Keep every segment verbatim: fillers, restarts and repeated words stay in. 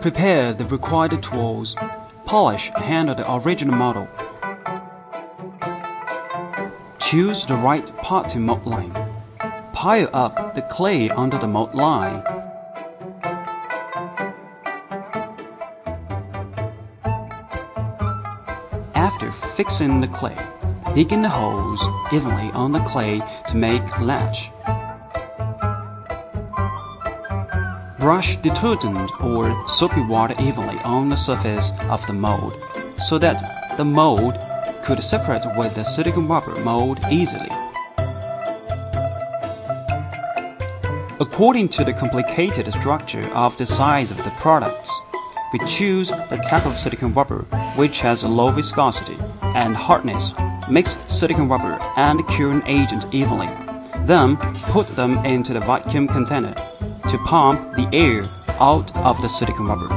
Prepare the required tools. Polish and handle the original model. Choose the right part to mold line. Pile up the clay under the mold line. After fixing the clay, dig in the holes evenly on the clay to make latch. Brush detergent or soapy water evenly on the surface of the mold so that the mold could separate with the silicone rubber mold easily. According to the complicated structure of the size of the products, we choose the type of silicone rubber which has low viscosity and hardness. Mix silicone rubber and curing agent evenly. Then put them into the vacuum container to pump the air out of the silicone rubber.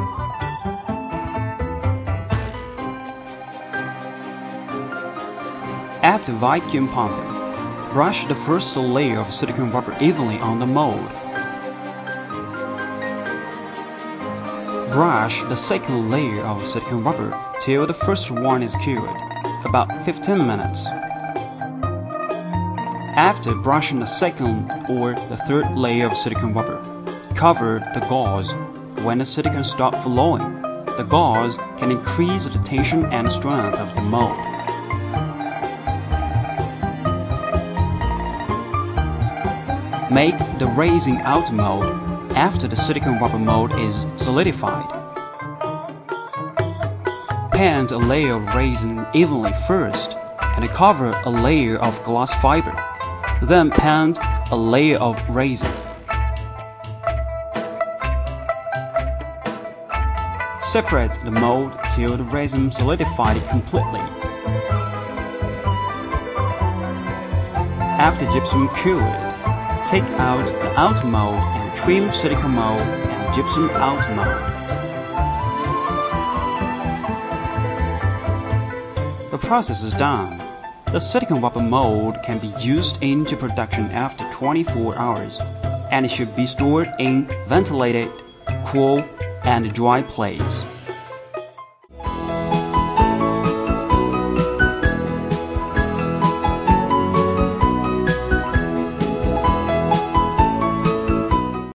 After vacuum pumping, brush the first layer of silicone rubber evenly on the mold. Brush the second layer of silicone rubber till the first one is cured, about fifteen minutes. After brushing the second or the third layer of silicone rubber, cover the gauze. When the silicone stops flowing, the gauze can increase the tension and strength of the mold. Make the raising out mold after the silicone rubber mold is solidified. Paint a layer of resin evenly first and cover a layer of glass fiber. Then paint a layer of resin. Separate the mold till the resin solidified completely. After gypsum cured, take out the outer mold and trim silicone mold and gypsum outer mold. The process is done. The silicone rubber mold can be used into production after twenty-four hours, and it should be stored in ventilated, cool, and dry place.